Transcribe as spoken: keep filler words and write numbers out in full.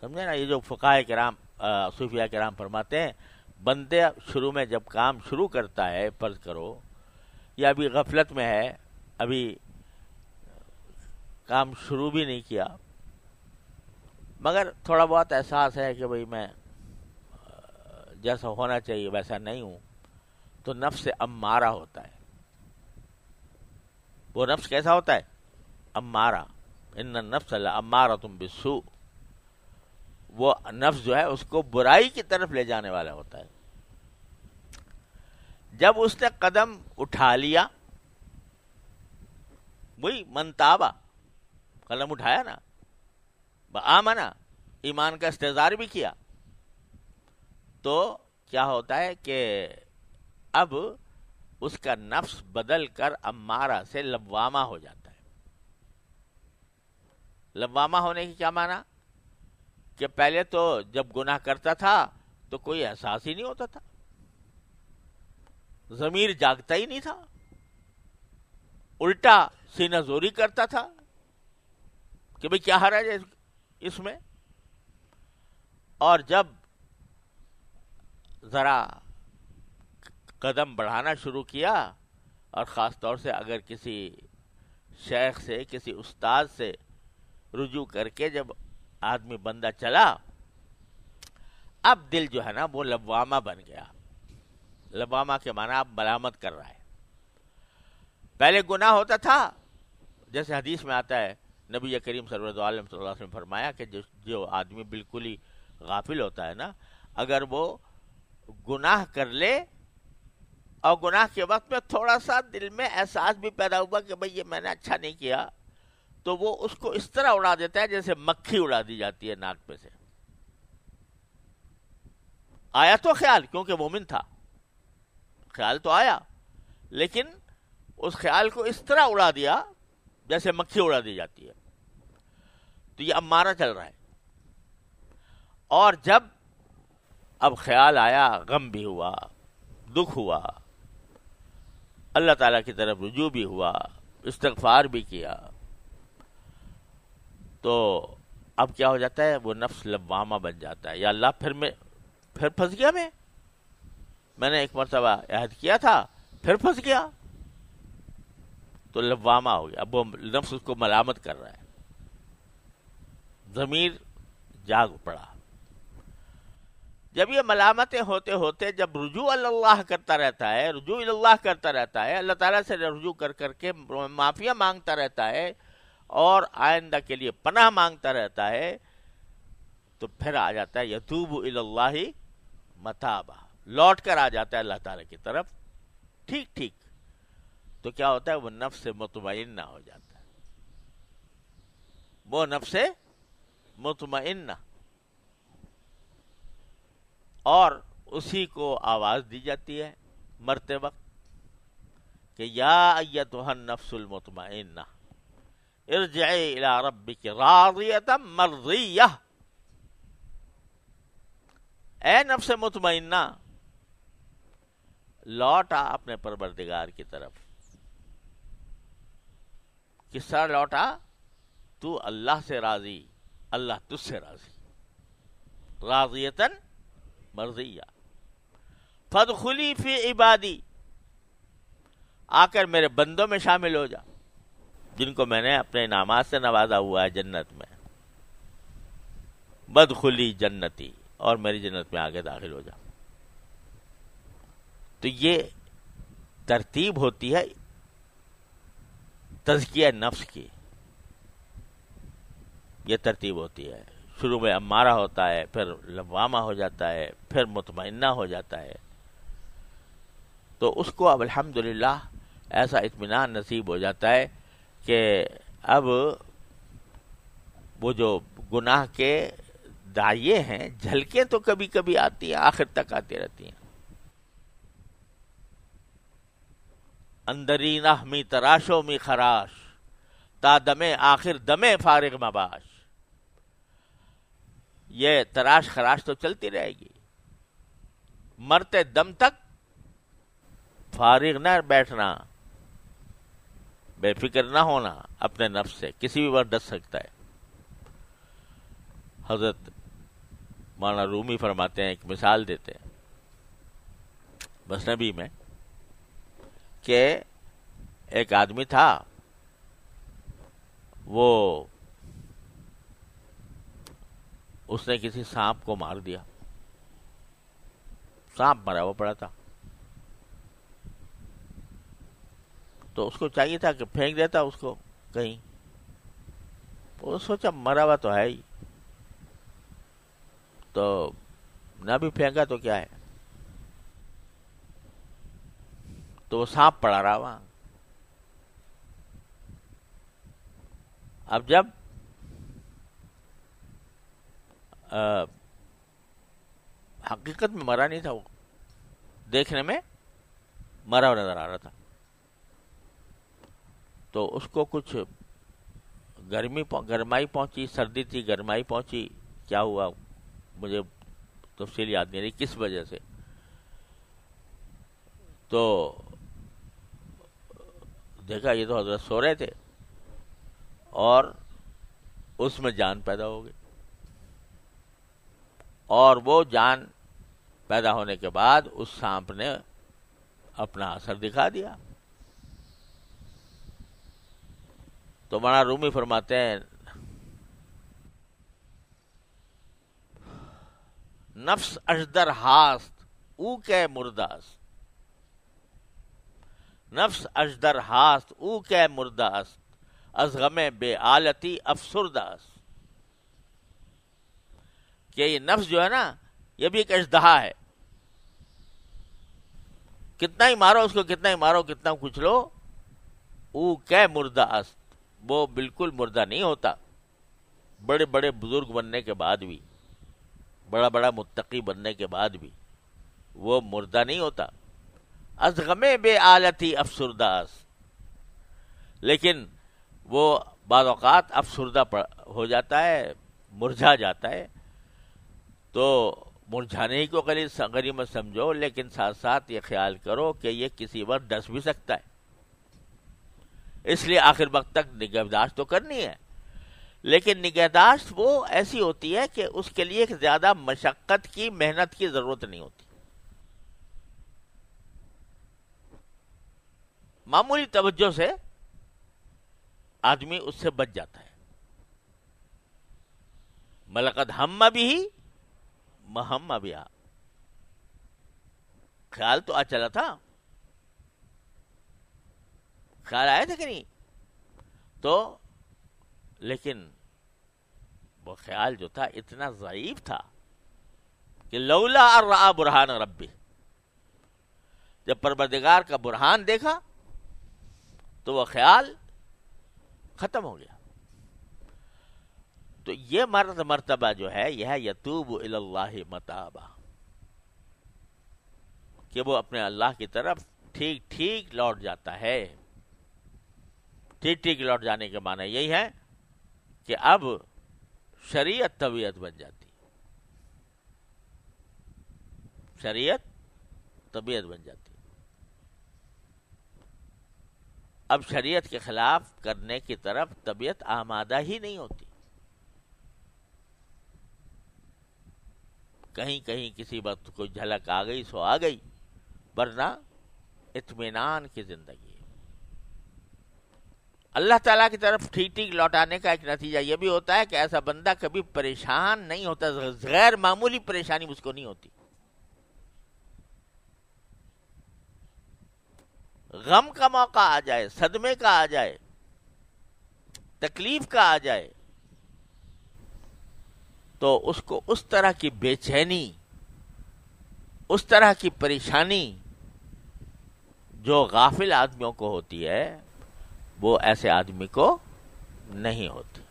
समझे ना। ये जो फ़ुक़ाए किराम सूफिया किराम फरमाते हैं, बंदे शुरू में जब काम शुरू करता है, फ़र्ज़ करो या अभी गफलत में है, अभी काम शुरू भी नहीं किया, मगर थोड़ा बहुत एहसास है कि भाई मैं जैसा होना चाहिए वैसा नहीं हूँ, तो नफ्स अम्मारा होता है। वो नफ्स कैसा होता है? अम्मारा, इन्ना नफ्स ला अम्मारा तुम बिस्सू। वो नफ्स जो है उसको बुराई की तरफ ले जाने वाला होता है। जब उसने कदम उठा लिया, वही मनताबा, कदम उठाया ना, आमना, ईमान का इस्तेज़ार भी किया, तो क्या होता है कि अब उसका नफ्स बदल कर अम्मारा से लव्वामा हो जाता है। लव्वामा होने की क्या माना? कि पहले तो जब गुनाह करता था तो कोई एहसास ही नहीं होता था, ज़मीर जागता ही नहीं था, उल्टा सीना जोरी करता था कि भाई क्या हरज है इसमें। और जब ज़रा कदम बढ़ाना शुरू किया, और ख़ास तौर से अगर किसी शेख से, किसी उस्ताद से रुजू करके जब आदमी बंदा चला, अब दिल जो है ना वो लवामा बन गया। लवामा के माना आप मलामत कर रहा है। पहले गुनाह होता था, जैसे हदीस में आता है, नबी करीम सल्लल्लाहु अलैहि वसल्लम ने फरमाया कि जो जो आदमी बिल्कुल ही गाफिल होता है ना, अगर वो गुनाह कर ले और गुनाह के वक्त में थोड़ा सा दिल में एहसास भी पैदा हुआ कि भाई ये मैंने अच्छा नहीं किया, तो वो उसको इस तरह उड़ा देता है जैसे मक्खी उड़ा दी जाती है नाक पे से। आया तो ख्याल, क्योंकि मोमिन था, ख्याल तो आया, लेकिन उस ख्याल को इस तरह उड़ा दिया जैसे मक्खी उड़ा दी जाती है। तो ये अम्मारा चल रहा है। और जब अब ख्याल आया, गम भी हुआ, दुख हुआ, अल्लाह ताला की तरफ रुजू भी हुआ, इस्तग़फ़ार भी किया, तो अब क्या हो जाता है? वो नफ्स लवामा बन जाता है। या अल्लाह, फिर मैं फिर फंस गया, मैं मैंने एक मरतबा अहद किया था, फिर फंस गया, तो लवामा हो गया। अब वो नफ्स उसको मलामत कर रहा है, ज़मीर जाग पड़ा। जब ये मलामतें होते होते जब रुजू अल्लाह करता रहता है, रुजू अल्लाह करता रहता है, अल्लाह ताला से रुजू कर कर के माफ़िया मांगता रहता है और आइंदा के लिए पनाह मांगता रहता है, तो फिर आ जाता है यतूबु इल्लाही मताबा, लौट कर आ जाता है अल्लाह ताला की तरफ। ठीक ठीक, तो क्या होता है? वो नफ्स मुतमइन्ना हो जाता है, वो नफ्स मुतमइन्ना, और उसी को आवाज़ दी जाती है मरते वक्त कि या अय्यतुहन नफ्सुल मुतमइन्ना इरजिई इला रब्बिक रादियतम मर्दिया। ए नफ्स मुतमइन्ना, लौटा अपने परवरदिगार की तरफ। किस तरह लौटा? तू अल्लाह से राजी, अल्लाह तुझसे राजी, रादियतन मर्ज़िया। फदखुली फी इबादी, आकर मेरे बंदों में शामिल हो जा, जिनको मैंने अपने इनामात से नवाजा हुआ है जन्नत में। बदखुली जन्नती, और मेरी जन्नत में आगे दाखिल हो जा। तो ये तरतीब होती है तज़किया नफ्स की। ये तरतीब होती है, शुरू में अम्मारा होता है, फिर लवामा हो जाता है, फिर मुतमइन्ना हो जाता है। तो उसको अब अल्हम्दुलिल्लाह ऐसा इत्मीनान नसीब हो जाता है कि अब वो जो गुनाह के दाये हैं, झलकें तो कभी कभी आती हैं, आखिर तक आती रहती हैं। अंदरीना मी तराशो मी खराश, ता दमे आखिर दमे फारिग मबाश। ये तराश खराश तो चलती रहेगी, मरते दम तक फारिग ना बैठना, बेफिक्र ना होना अपने नफ्स से। किसी भी वक्त डस सकता है। हज़रत मौलाना रूमी फरमाते हैं, एक मिसाल देते हैं मसनबी में कि एक आदमी था, वो उसने किसी सांप को मार दिया, सांप मरा हुआ पड़ा था, तो उसको चाहिए था कि फेंक देता उसको कहीं, वो सोचा मरा हुआ तो है ही, तो ना भी फेंका तो क्या है, तो वो सांप पड़ा रहा वहां। अब जब आ, हकीकत में मरा नहीं था वो, देखने में मरा हुआ नजर आ रहा था, तो उसको कुछ गर्मी गर्माई पहुंची, सर्दी थी गर्माई पहुंची, क्या हुआ मुझे तफसील याद नहीं रही किस वजह से, तो देखा ये तो हजरत सो रहे थे और उसमें जान पैदा हो गई, और वो जान पैदा होने के बाद उस सांप ने अपना असर दिखा दिया। तो मौलाना रूमी फरमाते हैं, नफ्स अजदर हास्त ऊ के मुर्दास्त, नफ्स अजदर हास्त ऊ के मुर्दास्त, अजगमे बे आलती अफसरदास। कि ये नफ्स जो है ना, ये भी एक अजदहा है, कितना ही मारो उसको, कितना ही मारो, कितना कुचलो, ऊ के मुर्दास्त, वो बिल्कुल मुर्दा नहीं होता। बड़े बड़े बुजुर्ग बनने के बाद भी, बड़ा बड़ा मुत्तकी बनने के बाद भी वो मुर्दा नहीं होता। अजगमे बे आलती अफसरदास, लेकिन वो बाद औक़ात अफसरदा हो जाता है, मुरझा जाता है, तो मुरझाने ही को गनीमत समझो, लेकिन साथ साथ ये ख्याल करो कि ये किसी वक्त डस भी सकता है, इसलिए आखिर वक्त तक निगहदाश्त तो करनी है। लेकिन निगहदाश्त वो ऐसी होती है कि उसके लिए ज़्यादा मशक्क़त की, मेहनत की ज़रूरत नहीं होती, मामूली तवज्जो से आदमी उससे बच जाता है। मलकद हम्मा भी ही महम्मा भी आ, ख्याल तो आ चला था, ख्याल आया था कि नहीं, तो लेकिन वो ख्याल जो था इतना ज़ईफ था कि लौला अर्रा बुरहान रब्बी, जब परवरदिगार का बुरहान देखा तो वह ख्याल खत्म हो गया। तो ये मर्द मर्तबा जो है, यह यतूब इल्लाही मताबा, कि वो अपने अल्लाह की तरफ ठीक ठीक लौट जाता है। ठीक ठीक लौट जाने के माने यही है कि अब शरीयत तबीयत बन जाती, शरीयत तबीयत बन जाती। अब शरीयत के खिलाफ करने की तरफ तबीयत आमादा ही नहीं होती। कहीं कहीं किसी वक्त कोई झलक आ गई सो आ गई, वरना इत्मीनान की जिंदगी। अल्लाह ताला की तरफ ठीक ठीक लौटाने का एक नतीजा यह भी होता है कि ऐसा बंदा कभी परेशान नहीं होता, गैर मामूली परेशानी उसको नहीं होती, गम का मौका आ जाए, सदमे का आ जाए, तकलीफ का आ जाए, तो उसको उस तरह की बेचैनी, उस तरह की परेशानी जो गाफिल आदमियों को होती है, वो ऐसे आदमी को नहीं होती।